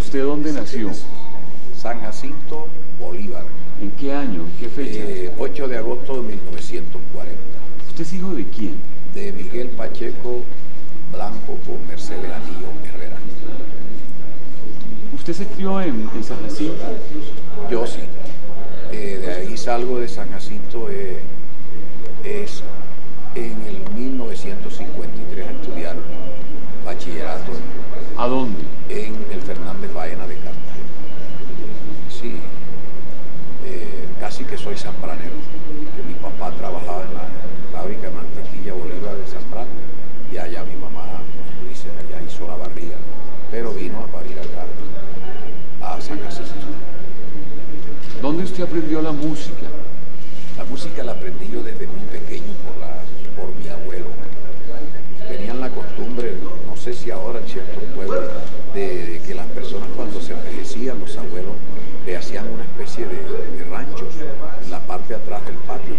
¿Usted dónde nació? San Jacinto, Bolívar. ¿En qué año? ¿En qué fecha? 8 de agosto de 1940. ¿Usted es hijo de quién? De Miguel Pacheco Blanco con Mercedes Anillo Herrera. ¿Usted se crió en San Jacinto? Yo sí. De ahí salgo de San Jacinto. Es en el 1953 a estudiar bachillerato. ¿A dónde? En el Fernández Baena de Cartagena. Sí, casi que soy sambranero, que mi papá trabajaba en la fábrica de mantequilla Bolívar de Zambrano y allá mi mamá, como dice, allá hizo la barriga, pero vino a parir acá, a San Jacinto. ¿Dónde usted aprendió la música? La música la aprendí yo desde muy pequeño por mi abuelo. Tenían la costumbre, no sé si ahora en ciertos pueblos, de que las personas cuando se envejecían, los abuelos, le hacían una especie de ranchos en la parte de atrás del patio.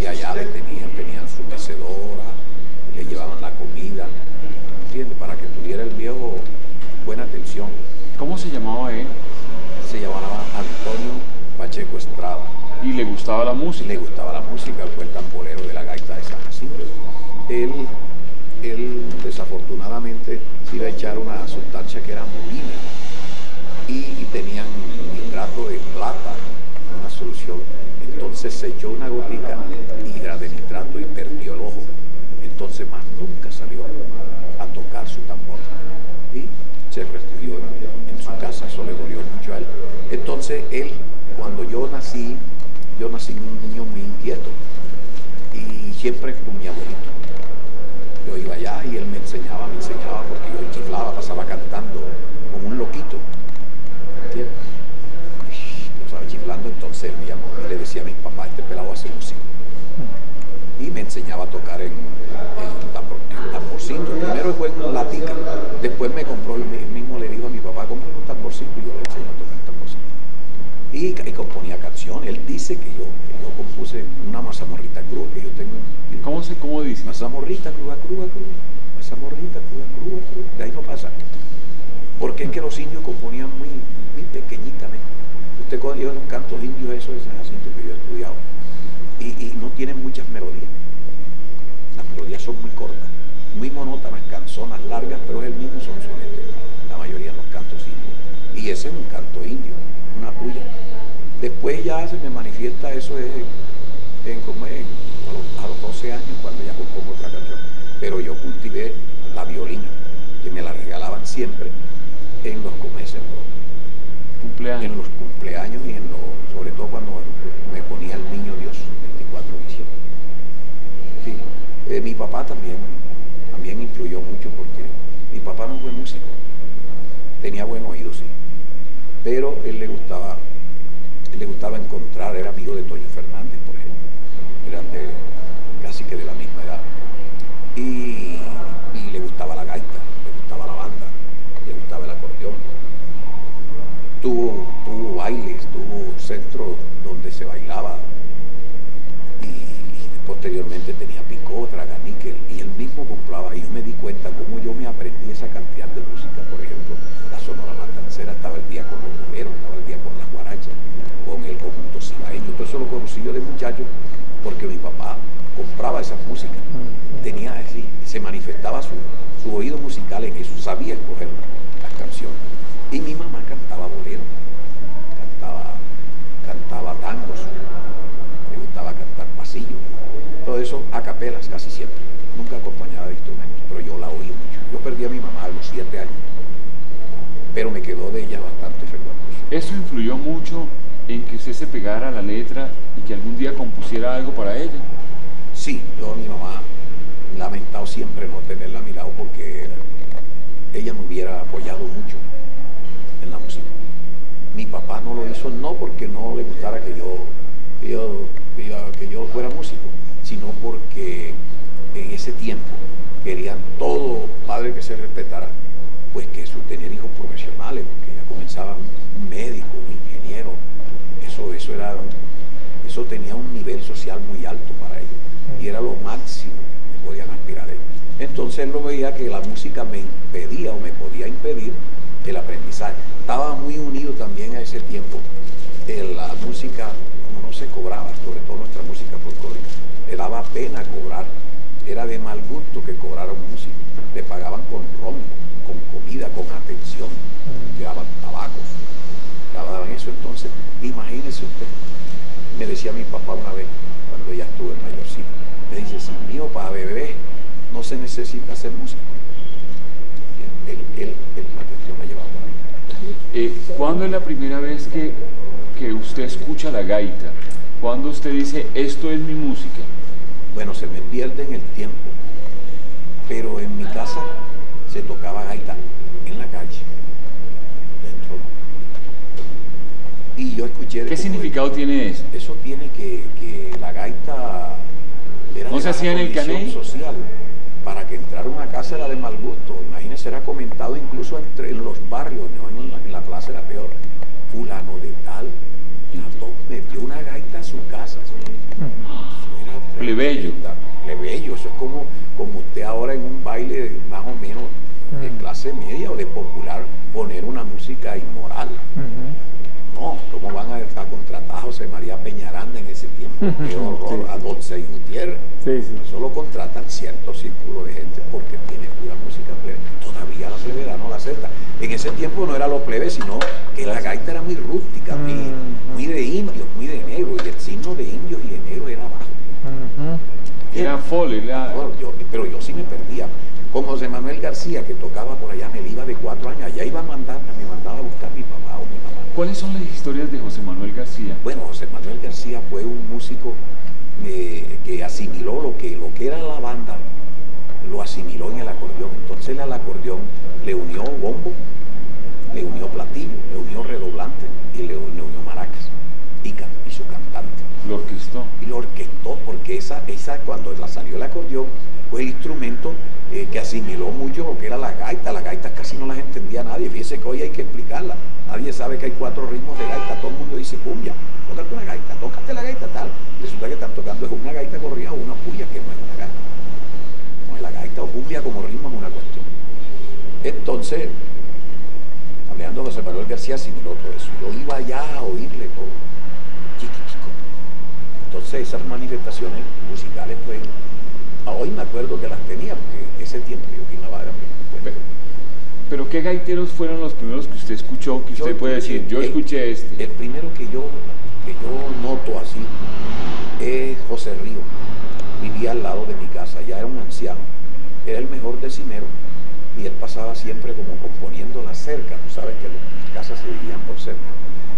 Y allá le tenían su mecedora, le llevaban la comida, ¿entiendes? Para que tuviera el viejo buena atención. ¿Cómo se llamaba él? Se llamaba Antonio Pacheco Estrada. ¿Y le gustaba la música? Le gustaba la música, fue el tamborero de la gaita de San Jacinto. Él desafortunadamente se iba a echar una sustancia que era molina y tenían nitrato de plata, una solución. Entonces se echó una gotita hidra de nitrato y perdió el ojo. Entonces más nunca salió a tocar su tambor y se refugió en su casa. Eso le dolió mucho a él. Entonces él, cuando yo nací un niño muy inquieto y siempre con mi abuelito. Yo iba allá y él me enseñaba porque yo chiflaba, pasaba cantando como un loquito. ¿Entiendes? Yo estaba chiflando, entonces él me llamó y le decía a mis papás, este pelado hace música. Y me enseñaba a tocar en tamborcito. Primero fue en latica, después me compró, él mismo le dijo a mi papá, compré un tamborcito y yo le enseñé a tocar tamborcito. Y componía canciones. Él dice que yo compuse una mazamorrita cruda que yo tengo. ¿Cómo dice? Mazamorrita cruda, cruda, cruda. Mazamorrita cruda, cruda, cruda. De ahí no pasa. Porque es que los indios componían muy, muy pequeñitamente. Usted cogió los cantos indios esos de San Jacinto que yo he estudiado. Y no tienen muchas melodías. Las melodías son muy cortas, muy monótonas, canzonas largas, pero es el mismo sonsonete. La mayoría de los cantos indios. Y ese es un canto indio, una puya. Después ya se me manifiesta eso a los 12 años cuando ya compongo otra canción. Pero yo cultivé la violina, que me la regalaban siempre en los comercios, en los cumpleaños y sobre todo cuando me ponía el niño Dios, 24 de diciembre. Sí. Mi papá también influyó mucho porque mi papá no fue músico, tenía buen oído, sí, pero él le gustaba encontrar, era amigo de Toño Fernández, por ejemplo, eran casi que de la misma edad, y le gustaba la gaita, le gustaba la banda, le gustaba el acordeón, tuvo bailes, tuvo centros donde se bailaba, y posteriormente tenía picot, traganíquel, y él mismo compraba, y yo me di cuenta cómo yo me aprendí esa cantidad de música, por ejemplo, la Sonora Matancera, estaba el día con los boleros, estaba el día con las guarachas, con el conjunto cibaeño. Todo eso lo conocí yo de muchacho porque mi papá compraba esas músicas. Tenía así, se manifestaba su oído musical en eso, sabía escoger las canciones. Y mi mamá cantaba bolero, cantaba tangos, le gustaba cantar pasillo, todo eso a capelas casi siempre, nunca acompañada de instrumentos, pero yo la oí mucho. Yo perdí a mi mamá a los 7 años, pero me quedó de ella bastante recuerdos. Eso influyó mucho en que usted se pegara a la letra y que algún día compusiera algo para ella. Sí, yo a mi mamá lamentado siempre no tenerla a mi lado porque ella me hubiera apoyado mucho en la música. Mi papá no lo hizo no porque no le gustara que yo fuera músico, sino porque en ese tiempo querían todo padre que se respetara, pues que su tener hijos profesionales, porque ya comenzaban un médico, un ingeniero. Eso tenía un nivel social muy alto para ellos y era lo máximo que podían aspirar ellos. Entonces él no veía que la música me impedía o me podía impedir el aprendizaje. Estaba muy unido también a ese tiempo la música, como no se cobraba, sobre todo nuestra música folclórica, le daba pena cobrar, era de mal gusto que cobraron música, le pagaban con ron, con comida, con atención, le daban tabacos, le daban eso. Entonces, imagínese usted, me decía mi papá una vez, cuando ya estuve en mayorcito, me dice, sí, mío, para bebé no se necesita ser músico. La atención la llevaba por ahí. ¿Cuándo es la primera vez que usted escucha la gaita? ¿Cuándo usted dice, esto es mi música? Bueno, se me pierde en el tiempo, pero en mi casa se tocaba gaita en la calle, dentro. Y yo escuché... ¿Qué significado tiene eso? Eso tiene que la gaita... ¿No se hacía en el caney? Social. Para que entrar a una casa era de mal gusto. Imagínense, era comentado incluso en los barrios, ¿no? En la plaza era peor. Fulano de tal, metió una gaita a su casa. Plebeyo. Plebeyo, eso es como usted ahora en un baile más o menos de clase media o de popular, poner una música inmoral. No, ¿cómo van a estar contratados José María Peñaranda en ese tiempo? Qué horror, a Dolce y Gutiérrez. Sí, sí. Solo contratan cierto círculo de gente porque tiene pura música plebe. Todavía la plebeya no la acepta. En ese tiempo no era lo plebe, sino que la gaita era muy rústica, muy de indios, muy de negro, y el signo de indios y de negro era bajo. Era foley, pero yo sí me perdía. Con José Manuel García, que tocaba por allá, me iba de 4 años, allá iba a mandar, me mandaba a buscar mi papá o mi mamá. ¿Cuáles son las historias de José Manuel García? Bueno, José Manuel García fue un músico que asimiló lo que era la banda, lo asimiló en el acordeón. Entonces al acordeón le unió bombo, le unió platillo, le unió redoblante y le unió maracas y su cantante. ¿Lo orquestó? Y lo orquestó porque esa cuando la salió el acordeón fue el instrumento que asimiló mucho lo que era la gaita. Las gaitas casi no las entendía nadie. Fíjese que hoy hay que explicarla. Nadie sabe que hay 4 ritmos de gaita. Todo el mundo dice cumbia. Tócate una gaita, tócate la gaita tal. Resulta que están tocando es una gaita corrida o una puya que no es una gaita. No es la gaita o cumbia como ritmo es una cuestión. Entonces, hablando José Manuel García asimiló todo eso. Yo iba allá a oírle todo. Chiquitico. Entonces esas manifestaciones musicales pues... Hoy me acuerdo que las tenía, porque ese tiempo yo que iba a dar mi... Pero ¿qué gaiteros fueron los primeros que usted escuchó? Que usted puede decir, yo escuché este. El primero que yo noto así es José Río. Vivía al lado de mi casa, ya era un anciano. Era el mejor decinero y él pasaba siempre como componiendo las cercas. Tú sabes que las casas se vivían por cerca.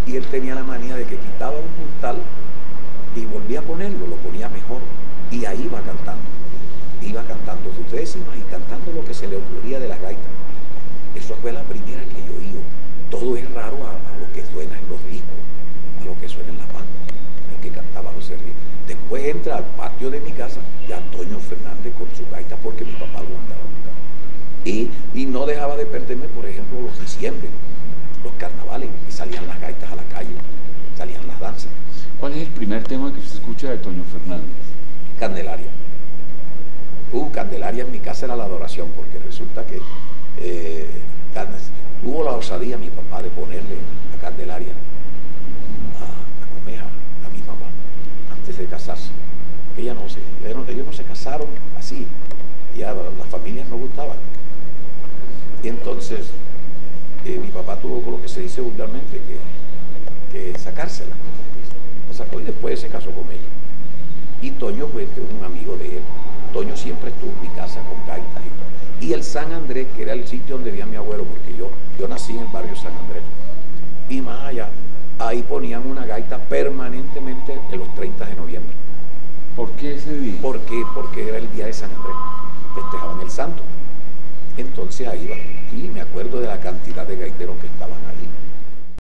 Y él tenía la manía de que quitaba un puntal y volvía a ponerlo, lo ponía mejor. Y ahí iba cantando. Iba cantando sus décimas y cantando lo que se le ocurría de las gaitas. Eso fue la primera que yo oí. Todo es raro a lo que suena en los discos, a lo que suena en las bandas, el que cantaba José Río. Después entra al patio de mi casa y Antonio Fernández con su gaita, porque mi papá lo andaba buscando. Y no dejaba de perderme, por ejemplo, los diciembre, los carnavales, y salían las gaitas a la calle, salían las danzas. ¿Cuál es el primer tema que usted escucha de Toño Fernández? Candelaria. Candelaria en mi casa era la adoración, porque resulta que tuvo la osadía mi papá de ponerle a Candelaria a Comeja, a mi mamá, antes de casarse. Ellos no se casaron así, ya las familias no gustaban. Y entonces mi papá tuvo con lo que se dice vulgarmente que sacársela. La sacó y después se casó con ella. Y Toño fue un amigo de él. Toño siempre estuvo en mi casa con gaitas y todo. Y el San Andrés, que era el sitio donde vivía mi abuelo, porque yo nací en el barrio San Andrés. Y más allá, ahí ponían una gaita permanentemente en los 30 de noviembre. ¿Por qué ese día? Porque era el día de San Andrés. Festejaban el santo. Entonces ahí iba. Y me acuerdo de la cantidad de gaiteros que estaban ahí.